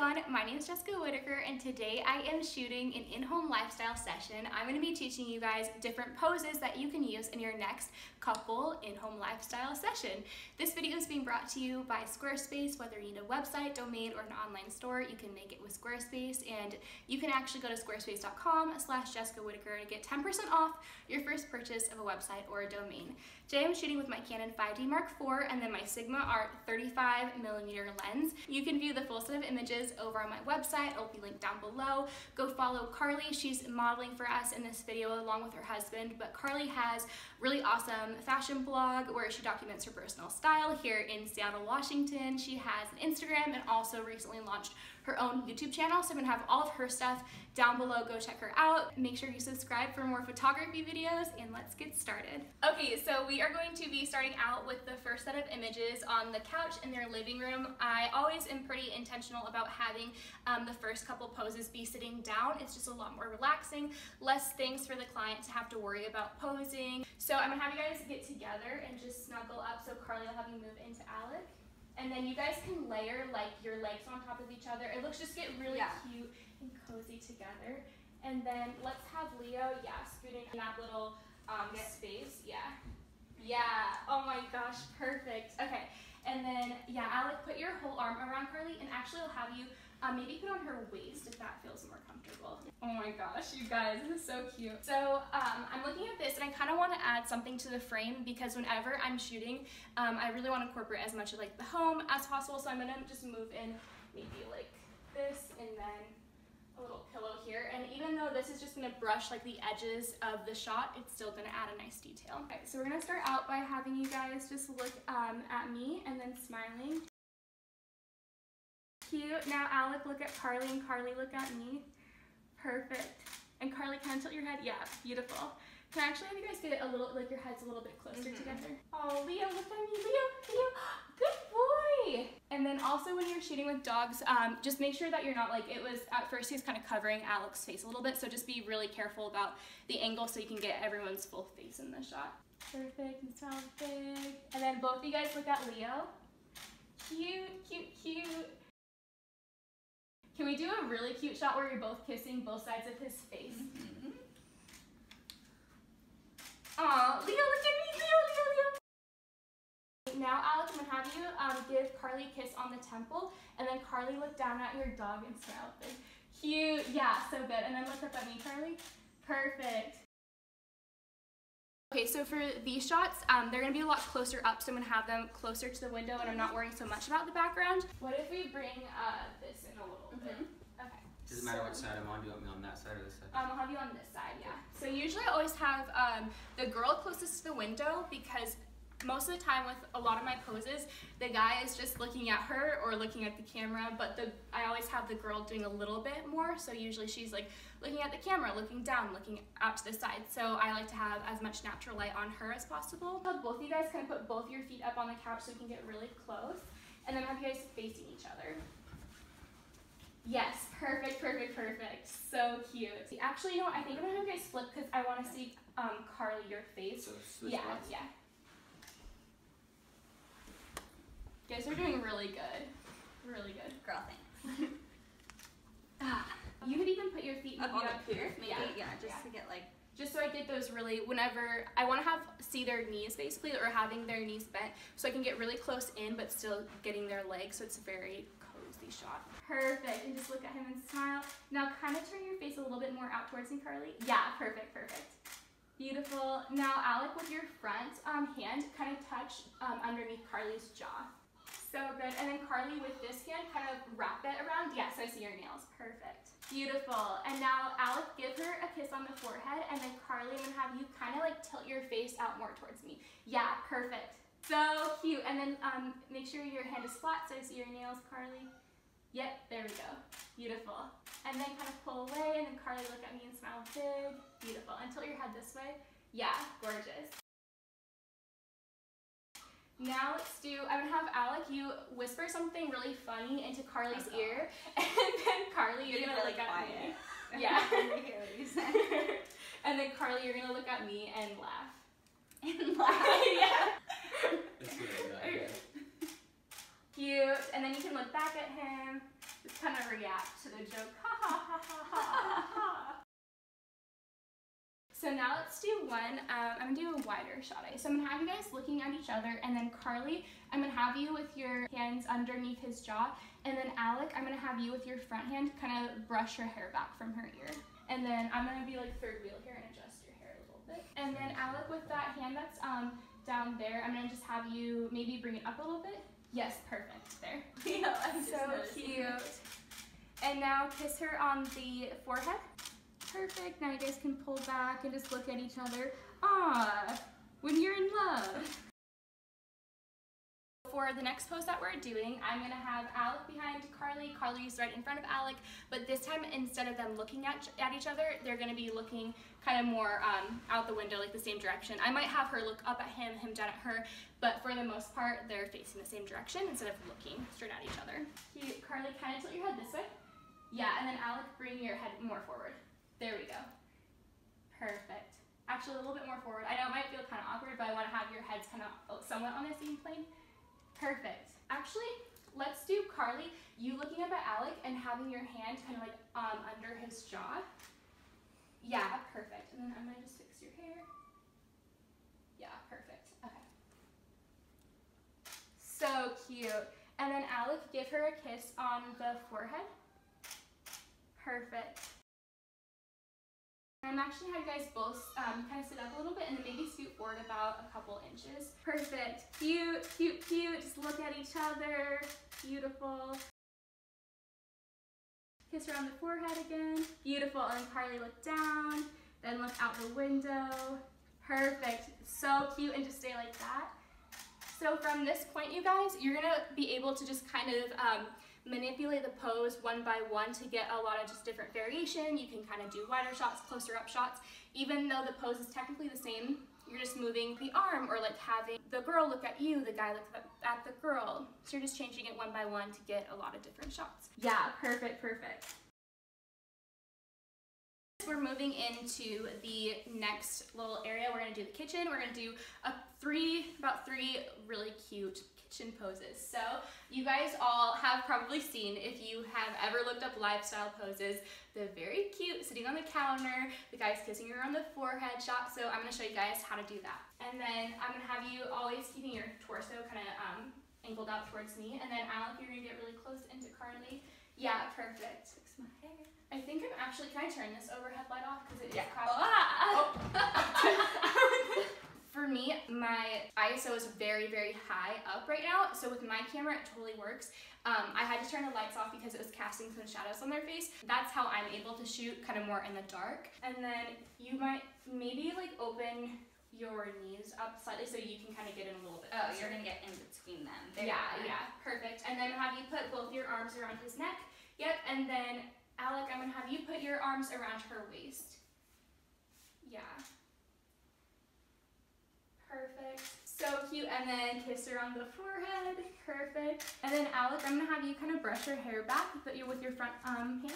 everyone, my name is Jessica Whitaker and today I am shooting an in-home lifestyle session. I'm going to be teaching you guys different poses that you can use in your next couple in-home lifestyle session. This video is being brought to you by Squarespace. Whether you need a website, domain, or an online store, you can make it with Squarespace, and you can actually go to squarespace.com/JessicaWhitaker to get 10% off your first purchase of a website or a domain. Today I'm shooting with my Canon 5D Mark IV and then my Sigma Art 35mm lens. You can view the full set of images over on my website. It'll be linked down below. Go follow Carly. She's modeling for us in this video along with her husband, but Carly has really awesome fashion blog where she documents her personal style here in Seattle, Washington. She has an Instagram and also recently launched her own YouTube channel, so I'm gonna have all of her stuff down below. Go check her out. Make sure you subscribe for more photography videos, and let's get started. Okay, so we are going to be starting out with the first set of images on the couch in their living room. I always am pretty intentional about having the first couple poses be sitting down. It's just a lot more relaxing, less things for the client to have to worry about posing. So I'm gonna have you guys get together and just snuggle up. So Carly, I'll have you move into Alec. And then you guys can layer like your legs on top of each other. It looks just get really cute and cozy together. And then let's have Leo, scooting in that little space. Yeah, oh my gosh, perfect. Okay, and then, Alec, put your whole arm around Carly, and actually I'll have you maybe put on her waist if that feels more comfortable. Oh my gosh, you guys, this is so cute. So I'm looking at this and I kind of want to add something to the frame because whenever I'm shooting, I really want to incorporate as much of like the home as possible. So I'm going to just move in maybe like this and then a little pillow here. And even though this is just going to brush like the edges of the shot, it's still going to add a nice detail. Okay, so we're going to start out by having you guys just look at me and then smiling. Cute. Now Alec, look at Carly, and Carly, look at me. Perfect. And Carly, kind of tilt your head. Yeah, beautiful. Can I actually have you guys get it a little, like your heads a little bit closer together? Oh, Leo, look at me. Leo, Leo, good boy. And then also when you're shooting with dogs, just make sure that you're not like, it was at first he was kind of covering Alec's face a little bit, so just be really careful about the angle so you can get everyone's full face in the shot. Perfect, and sound big. And then both of you guys look at Leo. Cute, cute, cute. Can we do a really cute shot where you're both kissing both sides of his face? Aw, Leo, look at me, Leo, Leo, Leo. Now, Alec, I'm gonna have you give Carly a kiss on the temple, and then Carly, look down at your dog and smile big. Cute, so good. And then look up at me, Carly. Perfect. Okay, so for these shots, they're going to be a lot closer up, so I'm going to have them closer to the window and I'm not worrying so much about the background. What if we bring this in a little bit? Okay. Does it matter which side I'm on? Do you want me on that side or this side? I'll have you on this side, So usually I always have the girl closest to the window because most of the time with a lot of my poses, the guy is just looking at her or looking at the camera, but I always have the girl doing a little bit more, so usually she's like looking at the camera, looking down, looking out to the side, so I like to have as much natural light on her as possible. So both of you guys kind of put both your feet up on the couch so you can get really close, and then have you guys facing each other. Yes, perfect, perfect, perfect. So cute. Actually, you know what, I think I'm going to have you guys flip because I want to see Carly, your face. So switch spots. You guys are doing really good. Girl, thanks. You could even put your feet up here. To get like, just so I get those really, whenever, I want to see their knees basically, or having their knees bent, so I can get really close in, but still getting their legs, so it's a very cozy shot. Perfect, and just look at him and smile. Now kind of turn your face a little bit more out towards me, Carly. Yeah, perfect, perfect. Beautiful. Now Alec, with your front hand, kind of touch underneath Carly's jaw. So good, and then Carly with this hand, kind of wrap it around. Yeah, so I see your nails, perfect. Beautiful, and now Alec, give her a kiss on the forehead, and then Carly, I'm gonna have you kind of like tilt your face out more towards me. Yeah, perfect, so cute. And then make sure your hand is flat, so I see your nails, Carly. Yep, there we go, beautiful. And then kind of pull away, and then Carly, look at me and smile big, beautiful. And tilt your head this way, yeah, gorgeous. Now let's do, I'm gonna have Alec, you whisper something really funny into Carly's ear, and then Carly, you're gonna look at me. Yeah. And then Carly, you're gonna look at me and laugh. And laugh. That's really good. Cute. And then you can look back at him. Just kind of that react to the joke, ha ha ha ha ha ha. So now let's do one, I'm gonna do a wider shot eye. So I'm gonna have you guys looking at each other, and then Carly, I'm gonna have you with your hands underneath his jaw, and then Alec, I'm gonna have you with your front hand kind of brush her hair back from her ear. And then I'm gonna be like third wheel here and adjust your hair a little bit. And then Alec, with that hand that's down there, I'm gonna just have you maybe bring it up a little bit. Yes, perfect, there. Leo, I'm so cute. And now kiss her on the forehead. Perfect, now you guys can pull back and just look at each other. Ah, when you're in love. For the next pose that we're doing, I'm gonna have Alec behind Carly, Carly's right in front of Alec, but this time instead of them looking at each other, they're gonna be looking kind of more out the window, like the same direction. I might have her look up at him, him down at her, but for the most part, they're facing the same direction instead of looking straight at each other. Cute. Carly, kind of tilt your head this way. Yeah, and then Alec, bring your head more forward. There we go. Perfect. Actually, a little bit more forward. I know it might feel kind of awkward, but I want to have your heads kind of somewhat on the same plane. Perfect. Actually, let's do Carly, you looking up at Alec and having your hand kind of like under his jaw. Yeah, perfect. And then I'm gonna just fix your hair. Yeah, perfect. Okay. So cute. And then Alec, give her a kiss on the forehead. Perfect. I'm actually gonna have you guys both kind of sit up a little bit and then maybe scoot forward about a couple inches. Perfect. Cute, cute, cute. Just look at each other. Beautiful. Kiss around the forehead again. Beautiful. And then Carly, look down. Then look out the window. Perfect. So cute. And just stay like that. So from this point, you guys, you're gonna be able to just kind of manipulate the pose one by one to get a lot of just different variation. You can kind of do wider shots, closer up shots. Even though the pose is technically the same, you're just moving the arm, or like having the girl look at you, the guy look at the girl. So you're just changing it one by one to get a lot of different shots. Yeah, perfect, perfect. We're moving into the next little area. We're gonna do the kitchen. We're gonna do about three really cute kitchen poses. So you guys all have probably seen, if you have ever looked up lifestyle poses, the very cute sitting on the counter, the guys kissing her on the forehead shot. So I'm gonna show you guys how to do that. And then I'm gonna have you always keeping your torso kind of angled out towards me. And then Alec, you're gonna get really close into Carly. Yeah, perfect. Fix my hair. I think I'm actually, can I turn this overhead light off? Because it is caught. Ah! Oh. For me, my ISO is very, very high up right now, so with my camera, it totally works. I had to turn the lights off because it was casting some shadows on their face. That's how I'm able to shoot kind of more in the dark. And then you might maybe like open your knees up slightly so you can kind of get in a little bit. Oh, you're gonna get in between them. Yeah, perfect. And then have you put both your arms around his neck. Yep, and then Alec, I'm gonna have you put your arms around her waist. Yeah. Perfect. So cute. And then kiss her on the forehead. Perfect. And then Alec, I'm gonna have you kind of brush her hair back, but you're with your front hand.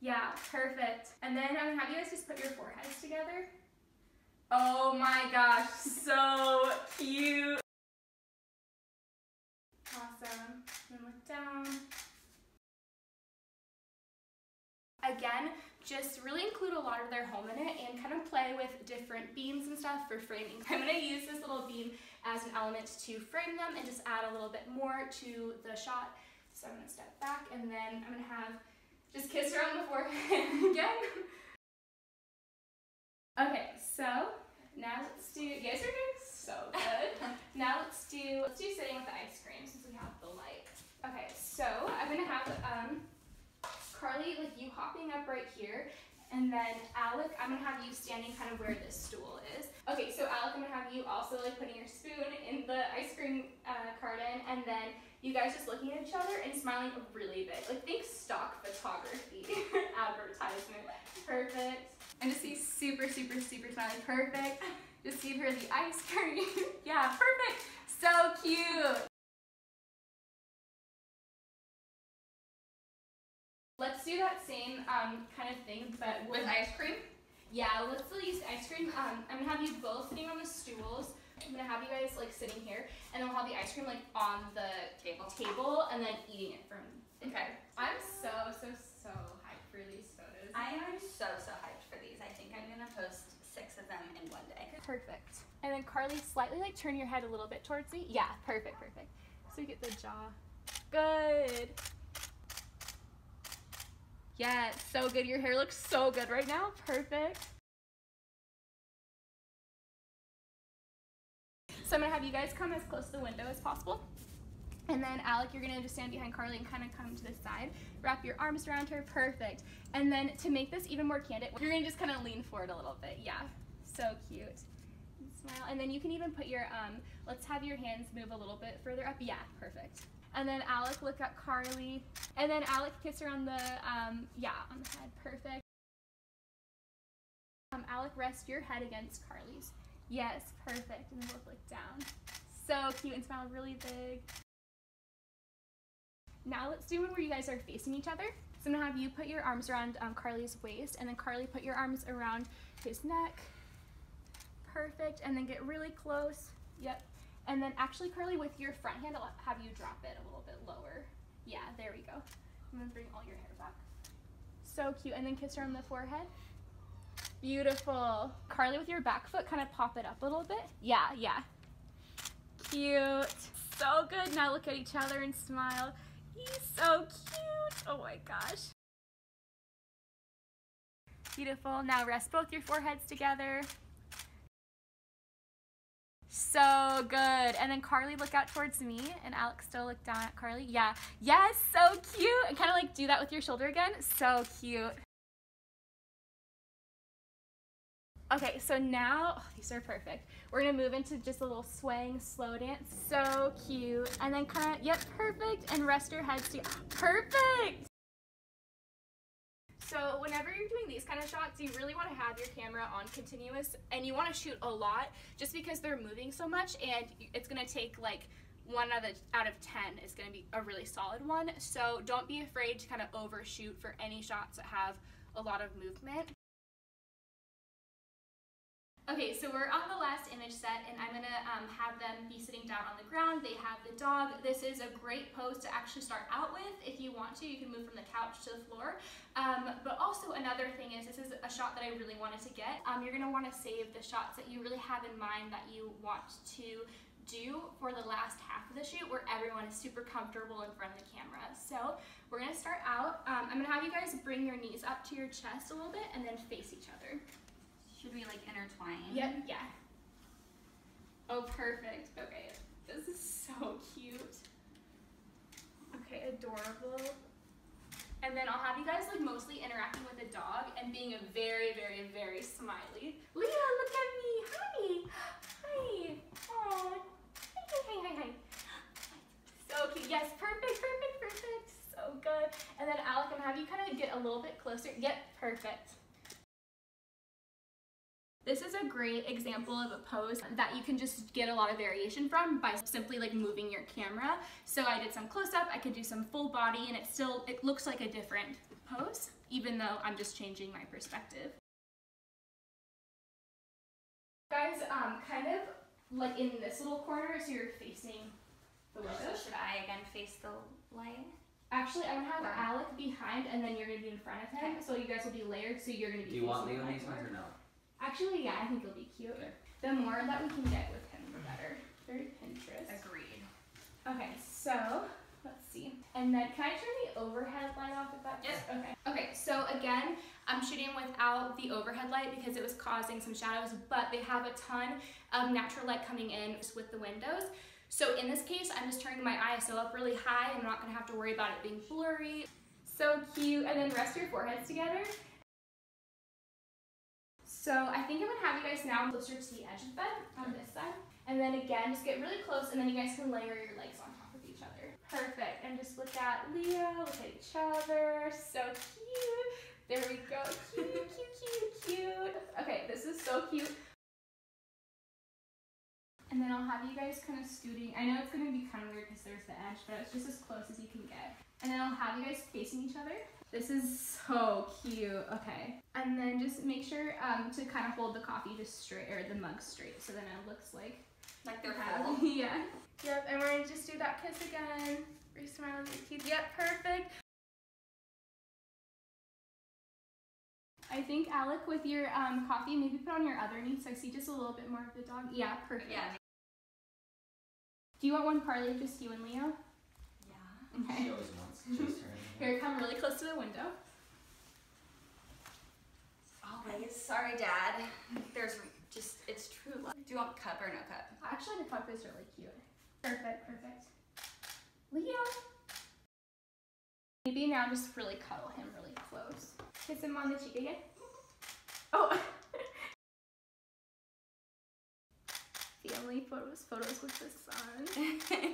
Yeah, perfect. And then I'm gonna have you guys just put your foreheads together. Oh my gosh, so cute. Awesome. And look down. Again, just really include a lot of their home in it and kind of play with different beams and stuff for framing. I'm gonna use this little beam as an element to frame them and just add a little bit more to the shot. So I'm gonna step back and then I'm gonna have, just kiss her on the forehead again. Okay, so now let's do, you guys are doing so good. Now let's do sitting with the ice cream since we have the light. Okay, so I'm gonna have, Carly, like you hopping up right here, and then Alec, I'm gonna have you standing kind of where this stool is. Okay, so Alec, I'm gonna have you also like putting your spoon in the ice cream carton, and then you guys just looking at each other and smiling really big. Like think stock photography advertisement. Perfect. And just be super, super, super smiling. Perfect. Just give her the ice cream. Yeah, perfect. So cute. Let's do that same kind of thing, but with ice cream. Yeah, let's still use ice cream. I'm gonna have you both sitting on the stools. I'm gonna have you guys like sitting here, and then we'll have the ice cream like on the table, and then eating it from. Okay. I'm so perfect. And then Carly, slightly like turn your head a little bit towards me. Yeah, perfect, perfect. So you get the jaw. Good. Yes, so good. Your hair looks so good right now. Perfect. So I'm gonna have you guys come as close to the window as possible. And then Alec, you're gonna just stand behind Carly and kind of come to the side, wrap your arms around her, perfect. And then to make this even more candid, you're gonna just kind of lean forward a little bit, yeah. So cute, and smile. And then you can even put your, let's have your hands move a little bit further up, yeah, perfect. And then Alec, look at Carly. And then Alec, kiss her on the, yeah, on the head, perfect. Alec, rest your head against Carly's. Yes, perfect, and then both look down. So cute, and smile really big. Now let's do one where you guys are facing each other. So I'm gonna have you put your arms around Carly's waist, and then Carly, put your arms around his neck. Perfect, and then get really close, yep. And then actually, Carly, with your front hand, I'll have you drop it a little bit lower. Yeah, there we go. I'm gonna bring all your hair back. So cute, and then kiss her on the forehead. Beautiful. Carly, with your back foot, kind of pop it up a little bit. Yeah, yeah. Cute. So good. Now look at each other and smile. He's so cute. Oh my gosh. Beautiful. Now rest both your foreheads together. So good. And then Carly, look out towards me, and Alec, still look down at Carly. Yeah. Yes, so cute. And kind of like do that with your shoulder again. So cute. Okay, so now, oh, these are perfect. We're gonna move into just a little swaying slow dance. So cute. And then kind of, yep, perfect. And rest your heads together. Perfect! So whenever you're doing these kind of shots, you really wanna have your camera on continuous, and you wanna shoot a lot just because they're moving so much, and it's gonna take like one out of 10 is gonna be a really solid one. So don't be afraid to kind of overshoot for any shots that have a lot of movement. Okay, so we're on the last image set, and I'm going to have them be sitting down on the ground. They have the dog. This is a great pose to actually start out with. If you want to, you can move from the couch to the floor. But also another thing is, this is a shot that I really wanted to get. You're going to want to save the shots that you really have in mind that you want to do for the last half of the shoot, where everyone is super comfortable in front of the camera. So we're going to start out. I'm going to have you guys bring your knees up to your chest a little bit and then face each other. Should we like intertwine? Yep, yeah. Oh, perfect. Okay, this is so cute. Okay, adorable. And then I'll have you guys like mostly interacting with the dog and being a very, very, very smiley. Leo, look at me. Hi. Hi. Aww. Hi, hi, hi, hi. So cute. Yes, perfect, perfect, perfect. So good. And then Alec, I'm gonna have you kind of get a little bit closer. Yep, perfect. This is a great example of a pose that you can just get a lot of variation from by simply like moving your camera. So I did some close-up, I could do some full body, and it looks like a different pose, even though I'm just changing my perspective. Guys, kind of like in this little corner, so you're facing the window. Should I again face the light? Actually, I'm gonna have Alec behind, and then you're gonna be in front of him. Okay. So you guys will be layered, so you're gonna be. Do you want me on these ones or no? Actually, yeah, I think it'll be cute. The more that we can get with him, the better. Very Pinterest. Agreed. Okay, so let's see. And then can I turn the overhead light off if that's yes. Okay. Okay, so again, I'm shooting without the overhead light because it was causing some shadows, but they have a ton of natural light coming in just with the windows. So in this case, I'm just turning my ISO up really high. I'm not gonna have to worry about it being blurry. So cute. And then rest your foreheads together. So I think I'm gonna have you guys now closer to the edge of bed on this side. And then again, just get really close, and then you guys can layer your legs on top of each other. Perfect, and just look at Leo, look at each other. So cute. There we go, cute, cute, cute, cute. Okay, this is so cute. And then I'll have you guys kind of scooting. I know it's gonna be kind of weird because there's the edge, but it's just as close as you can get. And then I'll have you guys facing each other. This is so cute, okay. And then just make sure to kind of hold the coffee just straight, or the mug straight, so then it looks like they're full. Yeah. Yep, and we're gonna just do that kiss again. Are you smiling with your teeth? Yep, perfect. I think, Alec, with your coffee, maybe put on your other knee so I see just a little bit more of the dog. Yeah, perfect. Yeah. Do you want one, Carly, just you and Leo? Yeah. Okay. She always wants just her. Here, come really close to the window. Always. Sorry, Dad. There's just, it's true love. Do you want cup or no cup? Actually, the cup is really cute. Perfect, perfect. Leo. Maybe now just really cuddle him really close. Kiss him on the cheek again. Oh. Family photos with the sun.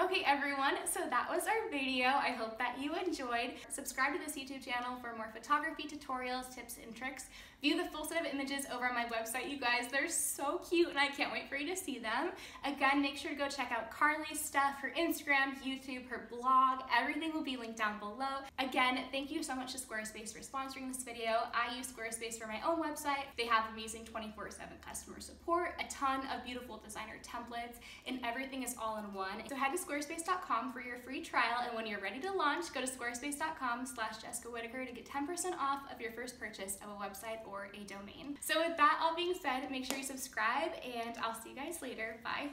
Okay, everyone, so that was our video. I hope that you enjoyed. Subscribe to this YouTube channel for more photography tutorials, tips, and tricks. View the full set of images over on my website, you guys. They're so cute, and I can't wait for you to see them. Again, make sure to go check out Carly's stuff, her Instagram, YouTube, her blog. Everything will be linked down below. Again, thank you so much to Squarespace for sponsoring this video. I use Squarespace for my own website. They have amazing 24/7 customer support, a ton of beautiful designer templates, and everything is all in one. So head to Squarespace.com for your free trial, and when you're ready to launch, go to Squarespace.com/JessicaWhitaker to get 10% off of your first purchase of a website or a domain. So with that all being said, make sure you subscribe, and I'll see you guys later. Bye!